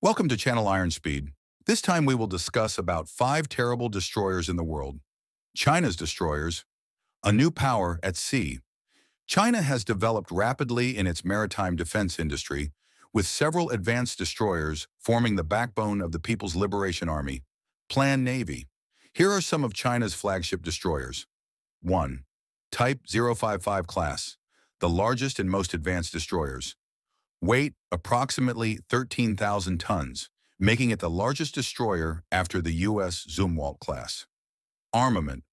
Welcome to Channel Iron Speed. This time we will discuss about 5 terrible destroyers in the world. China's destroyers, a new power at sea. China has developed rapidly in its maritime defense industry, with several advanced destroyers forming the backbone of the People's Liberation Army, PLAN Navy. Here are some of China's flagship destroyers. 1. Type 055 Class, the largest and most advanced destroyers. Weight approximately 13,000 tons, making it the largest destroyer after the USS Zumwalt class. Armament,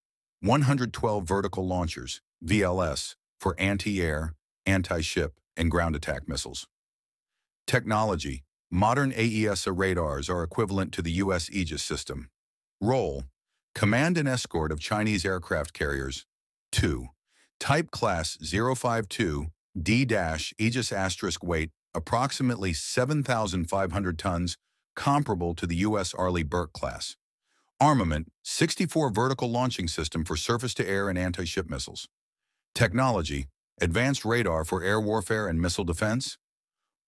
112 vertical launchers, VLS, for anti-air, anti-ship, and ground attack missiles. Technology, modern AESA radars are equivalent to the U.S. Aegis system. Role, command and escort of Chinese aircraft carriers. 2. Type Class 052D- Aegis asterisk weight, approximately 7,500 tons, comparable to the U.S. Arleigh Burke class. Armament, 64 vertical launching system for surface-to-air and anti-ship missiles. Technology, advanced radar for air warfare and missile defense.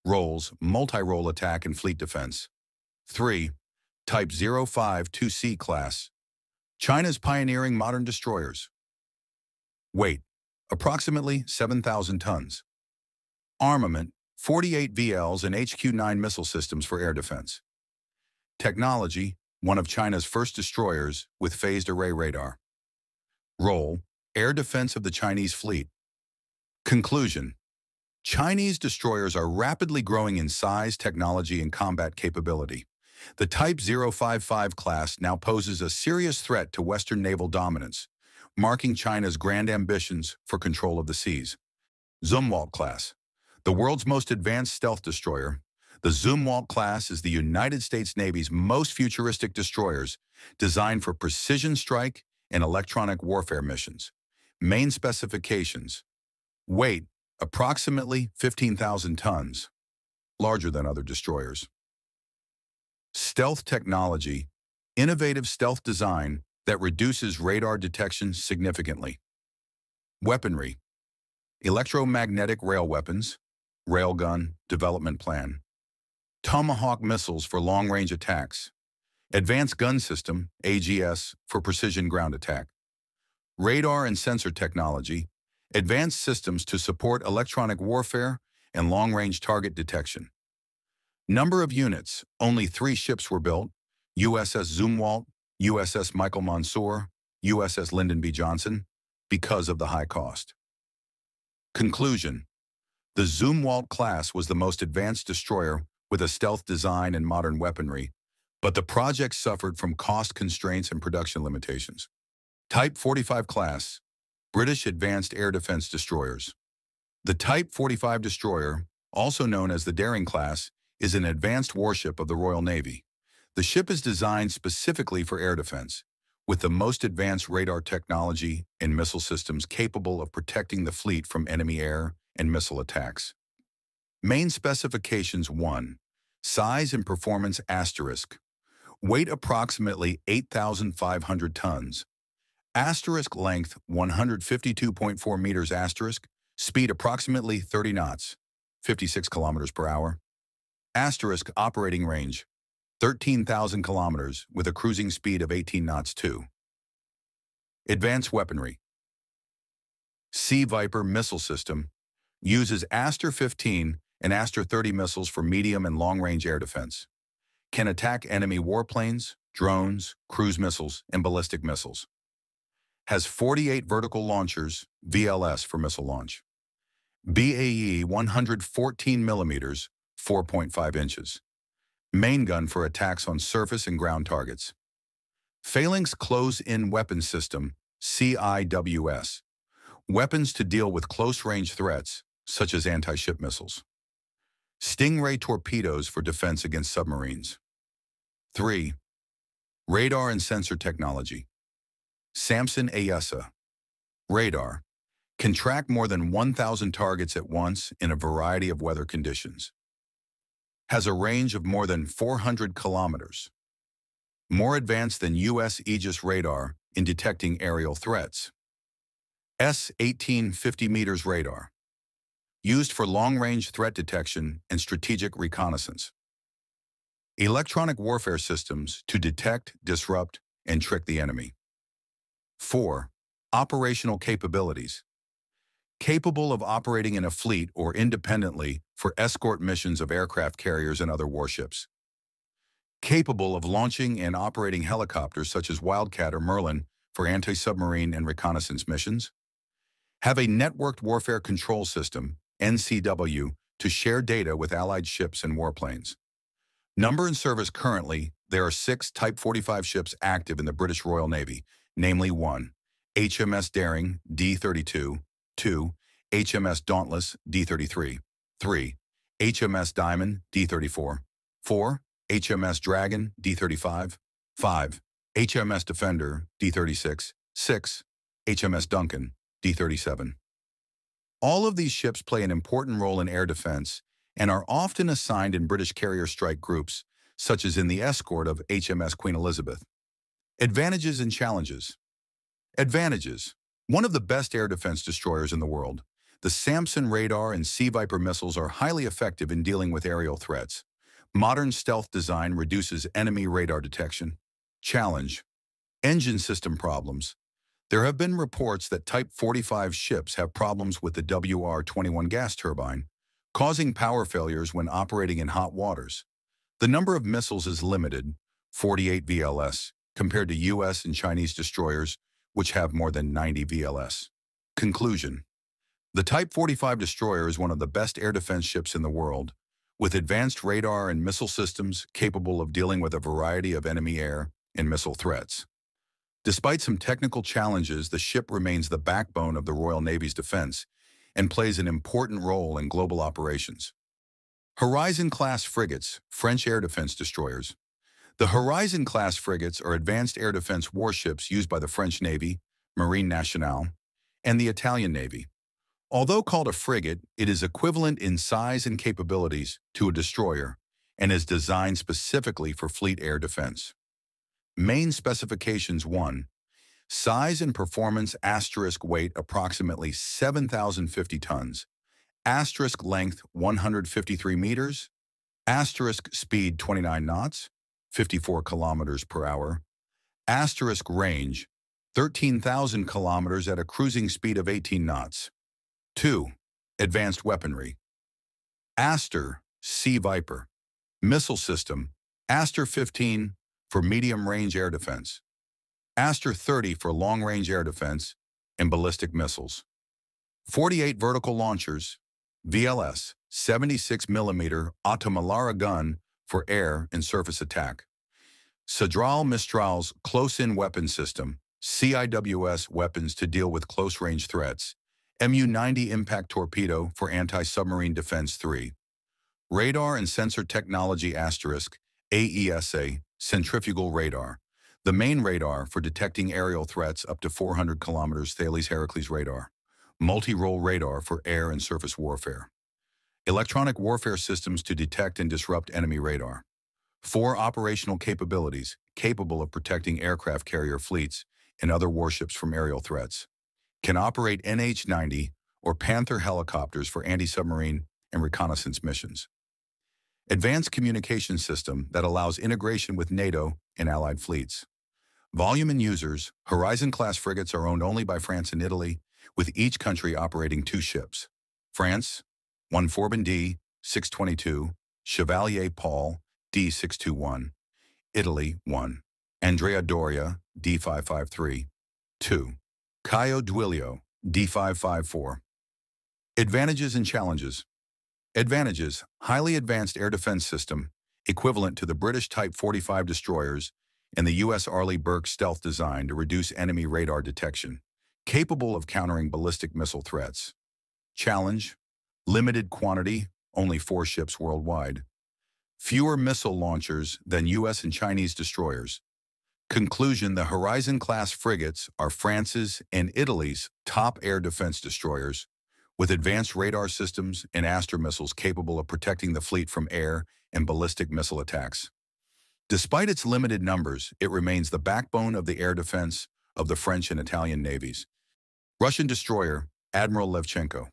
Roles, multi-role attack and fleet defense. 3. Type 052C class, China's pioneering modern destroyers. Weight, approximately 7,000 tons. Armament, 48 VLs and HQ-9 missile systems for air defense. Technology, one of China's first destroyers with phased array radar. Role, air defense of the Chinese fleet. Conclusion, Chinese destroyers are rapidly growing in size, technology, and combat capability. The Type 055 class now poses a serious threat to Western naval dominance, marking China's grand ambitions for control of the seas. Zumwalt class, the world's most advanced stealth destroyer. The Zumwalt class is the United States Navy's most futuristic destroyers, designed for precision strike and electronic warfare missions. Main specifications, weight, approximately 15,000 tons, larger than other destroyers. Stealth technology, innovative stealth design that reduces radar detection significantly. Weaponry, electromagnetic rail weapons, railgun development plan, Tomahawk missiles for long-range attacks, Advanced Gun System, AGS, for precision ground attack, radar and sensor technology, advanced systems to support electronic warfare and long-range target detection. Number of units, only 3 ships were built, USS Zumwalt, USS Michael Monsoor, USS Lyndon B. Johnson, because of the high cost. Conclusion, the Zumwalt class was the most advanced destroyer with a stealth design and modern weaponry, but the project suffered from cost constraints and production limitations. Type 45 class, British advanced air defense destroyers. The Type 45 destroyer, also known as the Daring class, is an advanced warship of the Royal Navy. The ship is designed specifically for air defense, with the most advanced radar technology and missile systems capable of protecting the fleet from enemy air and missile attacks. Main specifications 1. Size and performance asterisk. Weight approximately 8,500 tons. Asterisk length 152.4 meters asterisk. Speed approximately 30 knots, 56 kilometers per hour. Asterisk operating range, 13,000 kilometers with a cruising speed of 18 knots too. Advanced weaponry. Sea Viper missile system uses Aster-15 and Aster-30 missiles for medium and long-range air defense. Can attack enemy warplanes, drones, cruise missiles, and ballistic missiles. Has 48 vertical launchers, VLS, for missile launch. BAE 114 millimeters, 4.5 inches. Main gun for attacks on surface and ground targets. Phalanx Close-In Weapon System, CIWS. Weapons to deal with close-range threats, such as anti-ship missiles. Stingray torpedoes for defense against submarines. 3. Radar and sensor technology. Samson AESA. Radar can track more than 1,000 targets at once in a variety of weather conditions. Has a range of more than 400 kilometers. More advanced than U.S. Aegis radar in detecting aerial threats. S-1850 meters radar, used for long-range threat detection and strategic reconnaissance. Electronic warfare systems to detect, disrupt, and trick the enemy. 4. Operational capabilities. Capable of operating in a fleet or independently for escort missions of aircraft carriers and other warships. Capable of launching and operating helicopters such as Wildcat or Merlin for anti-submarine and reconnaissance missions. Have a networked warfare control system, NCW, to share data with Allied ships and warplanes. Number in service currently, there are 6 Type 45 ships active in the British Royal Navy, namely 1. HMS Daring, D32, 2. HMS Dauntless, D33, 3. HMS Diamond, D34, 4. HMS Dragon, D35, 5. HMS Defender, D36, 6. HMS Duncan, D37. All of these ships play an important role in air defense and are often assigned in British carrier strike groups, such as in the escort of HMS Queen Elizabeth. Advantages and challenges. Advantages. One of the best air defense destroyers in the world, the Samson radar and Sea Viper missiles are highly effective in dealing with aerial threats. Modern stealth design reduces enemy radar detection. Challenge. Engine system problems. There have been reports that Type 45 ships have problems with the WR-21 gas turbine, causing power failures when operating in hot waters. The number of missiles is limited, 48 VLS, compared to US and Chinese destroyers, which have more than 90 VLS. Conclusion. The Type 45 destroyer is one of the best air defense ships in the world, with advanced radar and missile systems capable of dealing with a variety of enemy air and missile threats. Despite some technical challenges, the ship remains the backbone of the Royal Navy's defense and plays an important role in global operations. Horizon Class frigates, French air defense destroyers. The Horizon Class frigates are advanced air defense warships used by the French Navy, Marine Nationale, and the Italian Navy. Although called a frigate, it is equivalent in size and capabilities to a destroyer and is designed specifically for fleet air defense. Main specifications. 1. Size and performance, asterisk weight approximately 7,050 tons, asterisk length 153 meters, asterisk speed 29 knots, 54 kilometers per hour, asterisk range 13,000 kilometers at a cruising speed of 18 knots. 2. Advanced weaponry. Aster, Sea Viper. Missile system, Aster-15 for medium-range air defense, Aster-30 for long-range air defense, and ballistic missiles. 48 vertical launchers, VLS, 76mm Otomalara gun for air and surface attack. Sidral Mistral's close-in weapon system, CIWS weapons to deal with close-range threats, MU-90 impact torpedo for anti-submarine defense. 3. Radar and sensor technology, asterisk, AESA, centrifugal radar, the main radar for detecting aerial threats up to 400 kilometers, Thales Heracles radar, multi-role radar for air and surface warfare. Electronic warfare systems to detect and disrupt enemy radar. 4. Operational capabilities, capable of protecting aircraft carrier fleets and other warships from aerial threats. Can operate NH-90 or Panther helicopters for anti-submarine and reconnaissance missions. Advanced communication system that allows integration with NATO and Allied fleets. Volume and users, Horizon-class frigates are owned only by France and Italy, with each country operating 2 ships. France, 1 Forbin D-622, Chevalier Paul, D-621. Italy, 1. Andrea Doria, D-553. 2. Caio Duilio, D554. Advantages and challenges. Advantages, highly advanced air defense system, equivalent to the British Type 45 destroyers and the U.S. Arleigh Burke stealth design to reduce enemy radar detection, capable of countering ballistic missile threats. Challenge, limited quantity, only 4 ships worldwide. Fewer missile launchers than U.S. and Chinese destroyers. Conclusion, the Horizon-class frigates are France's and Italy's top air defense destroyers, with advanced radar systems and Aster missiles capable of protecting the fleet from air and ballistic missile attacks. Despite its limited numbers, it remains the backbone of the air defense of the French and Italian navies. Russian destroyer, Admiral Levchenko.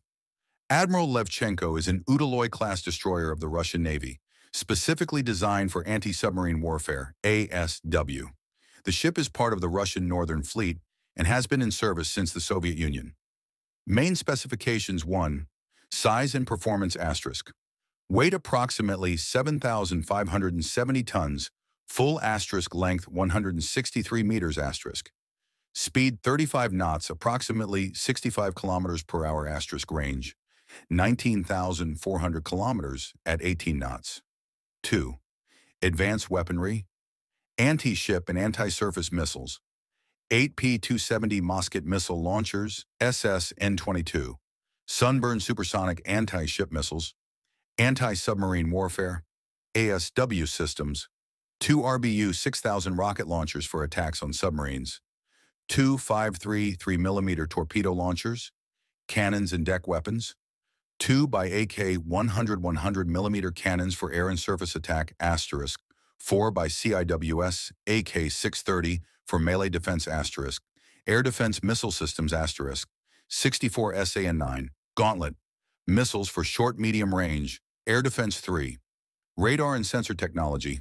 Admiral Levchenko is an Udaloy class destroyer of the Russian Navy, specifically designed for anti-submarine warfare, ASW. The ship is part of the Russian Northern Fleet and has been in service since the Soviet Union. Main specifications: 1. Size and performance asterisk. Weight approximately 7,570 tons, full asterisk length 163 meters asterisk. Speed 35 knots, approximately 65 kilometers per hour asterisk range, 19,400 kilometers at 18 knots. 2. Advanced weaponry, anti-ship and anti-surface missiles, 8P-270 Moskit missile launchers, SS-N22, Sunburn supersonic anti-ship missiles, anti-submarine warfare, ASW systems, 2 RBU-6000 rocket launchers for attacks on submarines, 2 5.3 3mm torpedo launchers, cannons and deck weapons, 2 by AK 100 100mm cannons for air and surface attack asterisk, 4 by CIWS AK-630 for melee defense asterisk, air defense missile systems asterisk, 64 SAN-9, Gauntlet, missiles for short medium range, air defense 3, radar and sensor technology,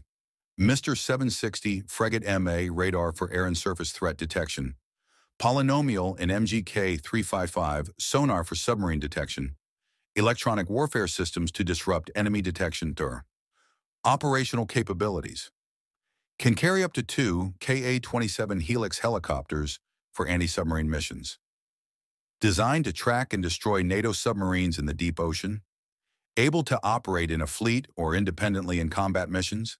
Mr. 760 Frigate MA radar for air and surface threat detection, polynomial and MGK-355 sonar for submarine detection, electronic warfare systems to disrupt enemy detection. Thur. Operational capabilities. Can carry up to 2 Ka-27 Helix helicopters for anti-submarine missions. Designed to track and destroy NATO submarines in the deep ocean. Able to operate in a fleet or independently in combat missions.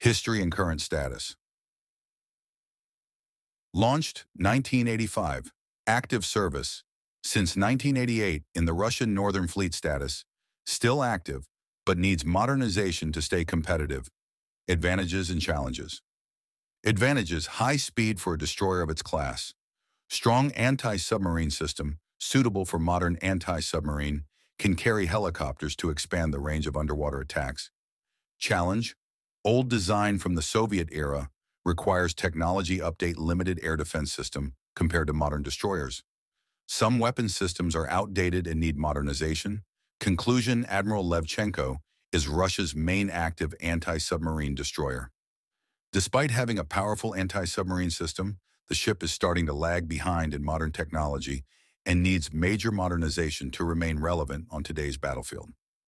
History and current status. Launched 1985. Active service. Since 1988 in the Russian Northern Fleet status. Still active, but needs modernization to stay competitive. Advantages and challenges. Advantages: high speed for a destroyer of its class. Strong anti-submarine system, suitable for modern anti-submarine, can carry helicopters to expand the range of underwater attacks. Challenge: old design from the Soviet era, requires technology update, limited air defense system compared to modern destroyers. Some weapon systems are outdated and need modernization. Conclusion: Admiral Levchenko is Russia's main active anti-submarine destroyer. Despite having a powerful anti-submarine system, the ship is starting to lag behind in modern technology and needs major modernization to remain relevant on today's battlefield.